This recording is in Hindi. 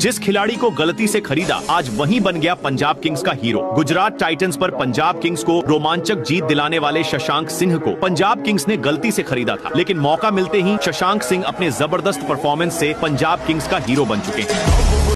जिस खिलाड़ी को गलती से खरीदा आज वहीं बन गया पंजाब किंग्स का हीरो। गुजरात टाइटंस पर पंजाब किंग्स को रोमांचक जीत दिलाने वाले शशांक सिंह को पंजाब किंग्स ने गलती से खरीदा था, लेकिन मौका मिलते ही शशांक सिंह अपने जबरदस्त परफॉर्मेंस से पंजाब किंग्स का हीरो बन चुके हैं।